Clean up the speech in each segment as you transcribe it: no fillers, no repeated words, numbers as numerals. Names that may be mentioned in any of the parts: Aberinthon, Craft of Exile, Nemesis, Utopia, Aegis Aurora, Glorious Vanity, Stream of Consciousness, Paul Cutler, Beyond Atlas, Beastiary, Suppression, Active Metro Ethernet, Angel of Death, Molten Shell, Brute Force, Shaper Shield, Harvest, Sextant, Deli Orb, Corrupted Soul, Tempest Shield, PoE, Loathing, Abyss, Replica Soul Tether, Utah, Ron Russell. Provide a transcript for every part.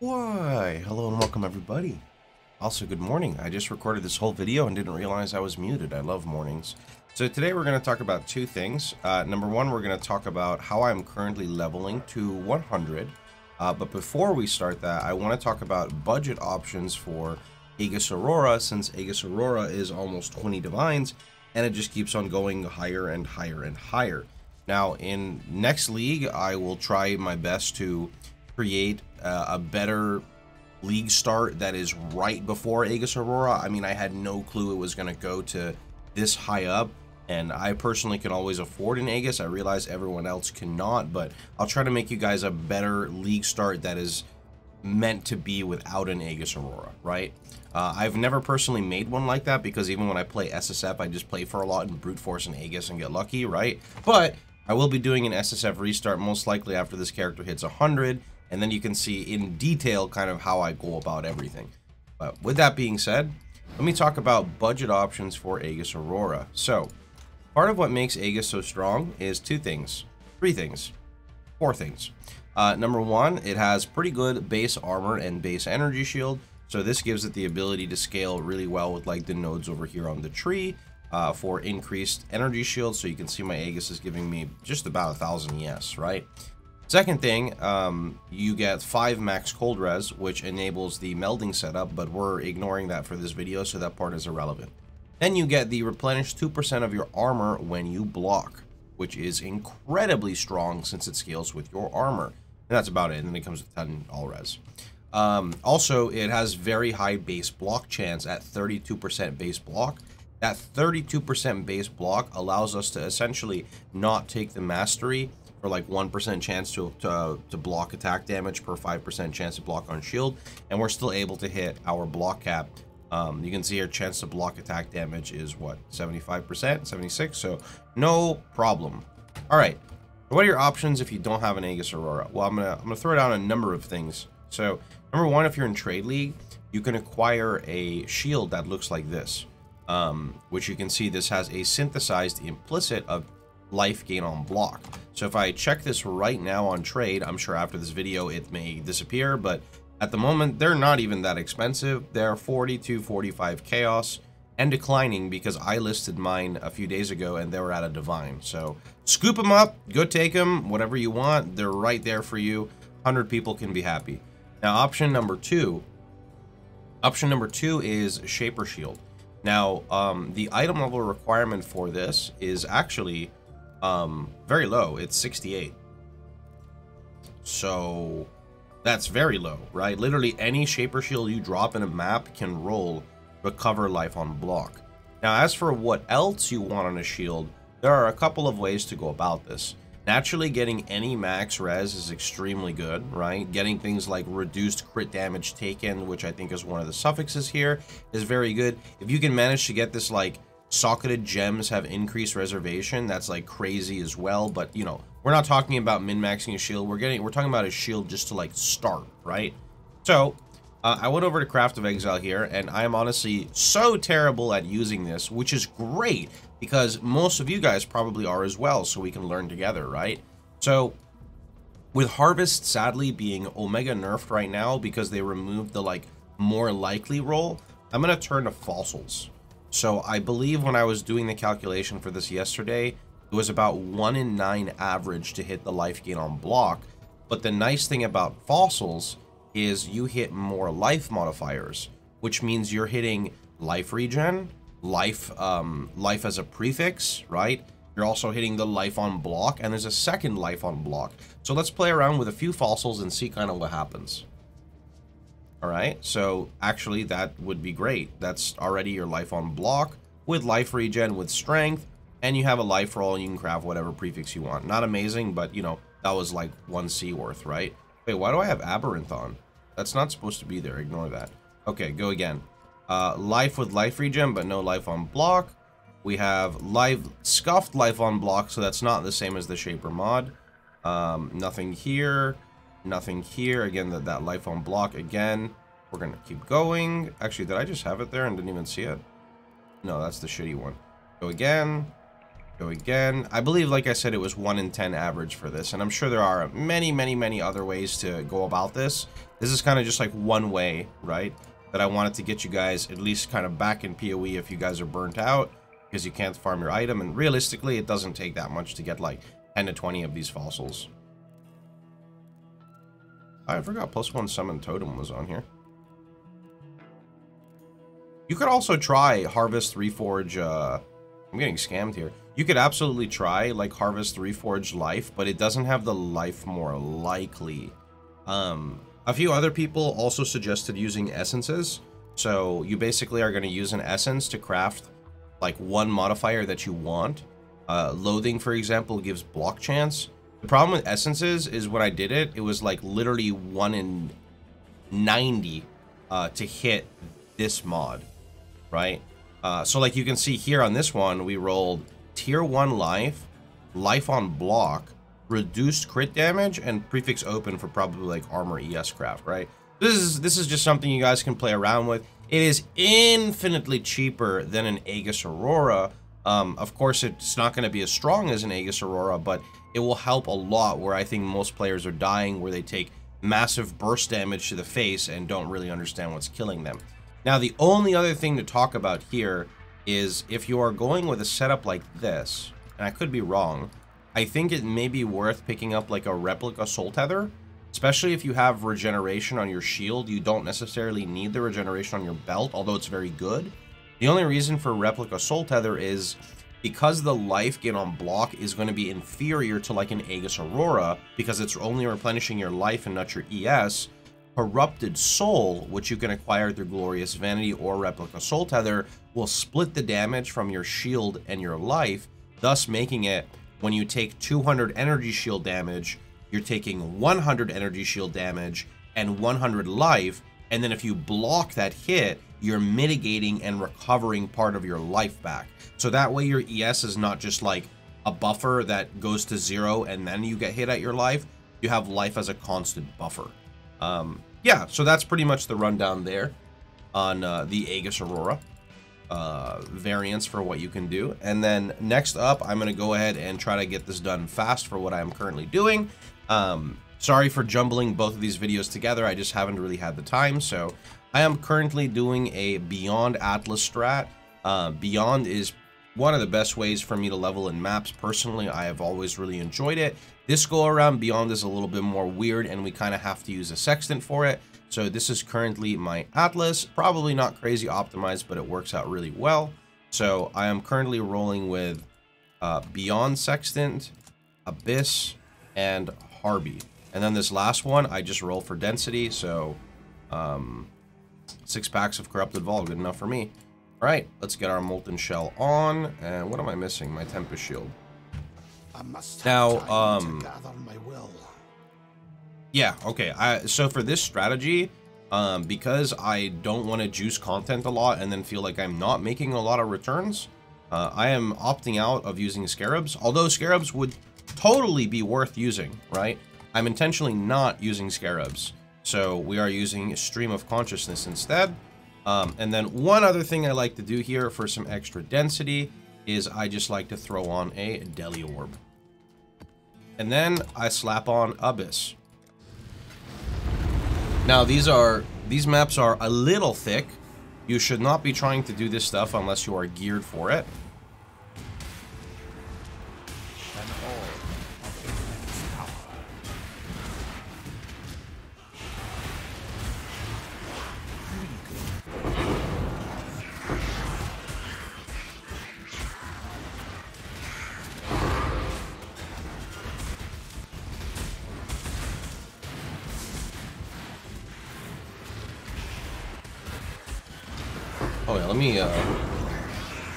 Why, hello and welcome everybody. Also, good morning. I just recorded this whole video and didn't realize I was muted. I love mornings. So today we're going to talk about two things. Number one, we're going to talk about how I'm currently leveling to 100. But before we start that, I want to talk about budget options for Aegis Aurora, since Aegis Aurora is almost 20 divines, and it just keeps on going higher and higher and higher. Now, in next league, I will try my best to create a better league start that is right before Aegis Aurora. I mean, I had no clue it was going to go to this high up, and I personally can always afford an Aegis. I realize everyone else cannot, but I'll try to make you guys a better league start that is meant to be without an Aegis Aurora, right? I've never personally made one like that, because even when I play SSF, I just play for a lot and Brute Force and Aegis and get lucky, right? But I will be doing an SSF restart most likely after this character hits 100, and then you can see in detail kind of how I go about everything. But with that being said, let me talk about budget options for Aegis Aurora. So, part of what makes Aegis so strong is two things, three things, four things. Number one, it has pretty good base armor and base energy shield. So this gives it the ability to scale really well with like the nodes over here on the tree for increased energy shield. So you can see my Aegis is giving me just about 1,000 ES, right? Second thing, you get 5 max cold res, which enables the melding setup, but we're ignoring that for this video, so that part is irrelevant. Then you get the replenish 2% of your armor when you block, which is incredibly strong since it scales with your armor. And that's about it, and then it comes with 10 all res. Also, it has very high base block chance at 32% base block. That 32% base block allows us to essentially not take the mastery, for like 1% chance to block attack damage per 5% chance to block on shield, and we're still able to hit our block cap. You can see our chance to block attack damage is what, 75%, 76, so no problem. All right, what are your options if you don't have an Aegis Aurora? Well, I'm gonna throw down a number of things. So number one, if you're in trade league, you can acquire a shield that looks like this, which you can see this has a synthesized implicit of life gain on block. So if I check this right now on trade, I'm sure after this video it may disappear, but at the moment they're not even that expensive. They're 42, 45 chaos and declining, because I listed mine a few days ago and they were at a divine. So scoop them up, go take them, whatever you want. They're right there for you. 100 people can be happy. Now option number two. Option number two is Shaper Shield. Now the item level requirement for this is actually very low. It's 68, so that's very low, right? Literally any Shaper Shield you drop in a map can roll recover life on block. Now as for what else you want on a shield, there are a couple of ways to go about this. Naturally, getting any max res is extremely good, right? Getting things like reduced crit damage taken, which I think is one of the suffixes here, is very good. If you can manage to get this, like, socketed gems have increased reservation, that's like crazy as well. But you know, we're not talking about min-maxing a shield. We're talking about a shield just to like start, right? So I went over to Craft of Exile here, and I'm honestly so terrible at using this, which is great because most of you guys probably are as well, so we can learn together, right? So with Harvest sadly being omega nerfed right now because they removed the like more likely roll, I'm gonna turn to fossils. So I believe when I was doing the calculation for this yesterday, it was about 1 in 9 average to hit the life gain on block. But the nice thing about fossils is you hit more life modifiers, which means you're hitting life regen, life, life as a prefix, right? You're also hitting the life on block, and there's a second life on block. So let's play around with a few fossils and see kind of what happens. All right, so actually that would be great. That's already your life on block with life regen, with strength, and you have a life roll, and you can craft whatever prefix you want. Not amazing, but you know, that was like 1C worth, right? Wait, why do I have Aberinthon? That's not supposed to be there, ignore that. Okay, go again. Life with life regen, but no life on block. We have life, scuffed life on block, so that's not the same as the Shaper mod. Nothing here. Nothing here again. That life on block again. We're gonna keep going. Actually, did I just have it there and didn't even see it? No, that's the shitty one. Go again. Go again. I believe, like I said, it was 1 in 10 average for this, and I'm sure there are many, many, many other ways to go about this. This is kind of just like one way, right, that I wanted to get you guys at least kind of back in PoE if you guys are burnt out because you can't farm your item, and realistically, it doesn't take that much to get like 10 to 20 of these fossils. I forgot +1 summon totem was on here. You could also try Harvest, Reforge, I'm getting scammed here. You could absolutely try, like, Harvest, Reforge, Life, but it doesn't have the Life more likely. A few other people also suggested using essences. So you basically are going to use an essence to craft, like, one modifier that you want. Loathing, for example, gives block chance. The problem with essences is when I did it, it was, like, literally 1 in 90 to hit this mod, right? So like you can see here on this one, we rolled tier 1 life, life on block, reduced crit damage, and prefix open for probably like armor ES craft, right? This is just something you guys can play around with. It is infinitely cheaper than an Aegis Aurora. Of course, it's not going to be as strong as an Aegis Aurora, but it will help a lot where I think most players are dying, where they take massive burst damage to the face and don't really understand what's killing them. Now, the only other thing to talk about here is if you are going with a setup like this, and I could be wrong, I think it may be worth picking up like a Replica Soul Tether, especially if you have regeneration on your shield. You don't necessarily need the regeneration on your belt, although it's very good. The only reason for Replica Soul Tether is because the life gain on block is going to be inferior to like an Aegis Aurora, because it's only replenishing your life and not your ES. Corrupted Soul, which you can acquire through Glorious Vanity or Replica Soul Tether, will split the damage from your shield and your life, thus making it, when you take 200 energy shield damage, you're taking 100 energy shield damage and 100 life, and then if you block that hit, you're mitigating and recovering part of your life back. So that way your ES is not just like a buffer that goes to 0 and then you get hit at your life. You have life as a constant buffer. Yeah, so that's pretty much the rundown there on the Aegis Aurora variants for what you can do. And then next up, I'm going to go ahead and try to get this done fast for what I'm currently doing. Sorry for jumbling both of these videos together. I just haven't really had the time. So I am currently doing a Beyond Atlas strat. Beyond is one of the best ways for me to level in maps. Personally, I have always really enjoyed it. This go around, Beyond is a little bit more weird, and we kind of have to use a sextant for it. So this is currently my Atlas. Probably not crazy optimized, but it works out really well. So I am currently rolling with Beyond, Sextant, Abyss, and Harby. And then this last one, I just roll for density. So 6 packs of Corrupted Vol, good enough for me. All right, let's get our Molten Shell on. And what am I missing? My Tempest Shield. Now, yeah, okay, so for this strategy, because I don't want to juice content a lot and then feel like I'm not making a lot of returns, I am opting out of using scarabs, although scarabs would totally be worth using, right? I'm intentionally not using scarabs, so we are using Stream of Consciousness instead. And then one other thing I like to do here for some extra density is I just like to throw on a Deli Orb. And then I slap on Abyss. Now these maps are a little thick. You should not be trying to do this stuff unless you are geared for it.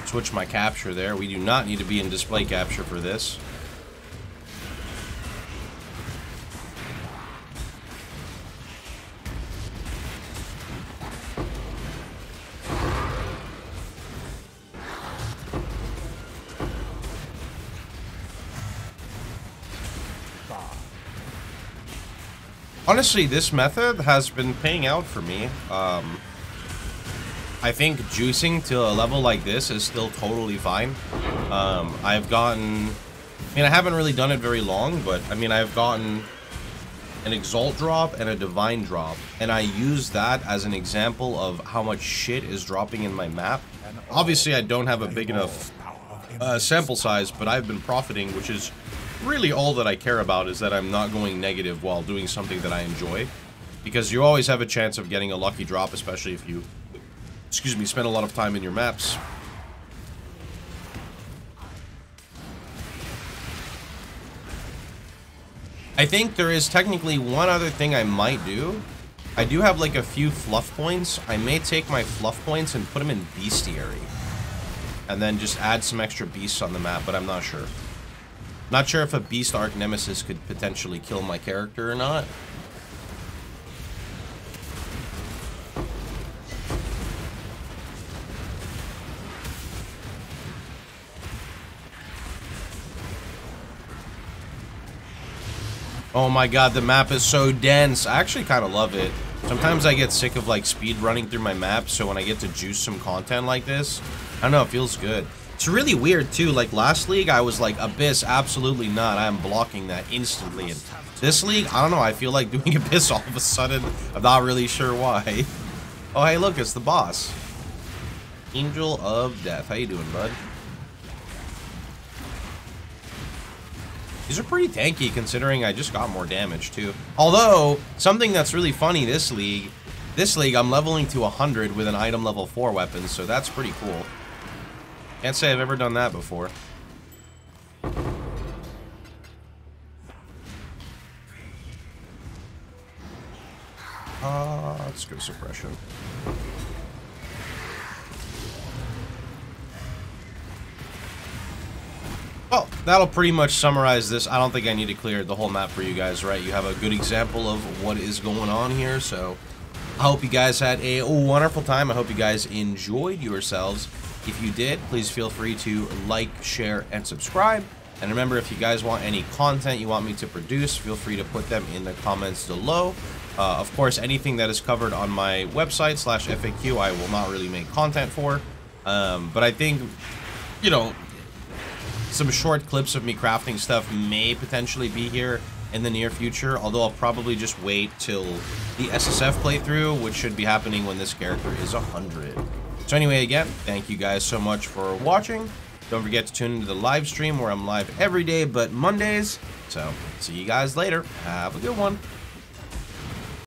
Switch my capture there. We do not need to be in display capture for this. Honestly, this method has been paying out for me. I think juicing to a level like this is still totally fine. I've gotten... I mean, I haven't really done it very long, but I mean, I've gotten an Exalt drop and a Divine drop, and I use that as an example of how much shit is dropping in my map. Obviously, I don't have a big enough sample size, but I've been profiting, which is really all that I care about, is that I'm not going negative while doing something that I enjoy, because you always have a chance of getting a lucky drop, especially if you, excuse me, spend a lot of time in your maps. I think there is technically one other thing I might do. I do have like a few fluff points. I may take my fluff points and put them in Beastiary, and then just add some extra beasts on the map, but I'm not sure. Not sure if a beast arc nemesis could potentially kill my character or not. Oh my god, the map is so dense. I actually kind of love it. Sometimes I get sick of like speed running through my map, so when I get to juice some content like this, I don't know, it feels good. It's really weird too, like last league I was like, Abyss, absolutely not, I'm blocking that instantly. And this league, I don't know, I feel like doing Abyss all of a sudden. I'm not really sure why. Oh hey, look, it's the boss. Angel of Death, how you doing, bud? These are pretty tanky considering I just got more damage too. Although, something that's really funny this league I'm leveling to 100 with an item level 4 weapon, so that's pretty cool. Can't say I've ever done that before. Let's go Suppression. Well, that'll pretty much summarize this. I don't think I need to clear the whole map for you guys, right? You have a good example of what is going on here, so I hope you guys had a wonderful time. I hope you guys enjoyed yourselves. If you did, please feel free to like, share, and subscribe. And remember, if you guys want any content you want me to produce, feel free to put them in the comments below. Of course, anything that is covered on my website slash FAQ, I will not really make content for. But I think, you know, some short clips of me crafting stuff may potentially be here in the near future, although I'll probably just wait till the SSF playthrough, which should be happening when this character is 100. So anyway, again, thank you guys so much for watching. Don't forget to tune into the live stream where I'm live every day but Mondays. So see you guys later. Have a good one.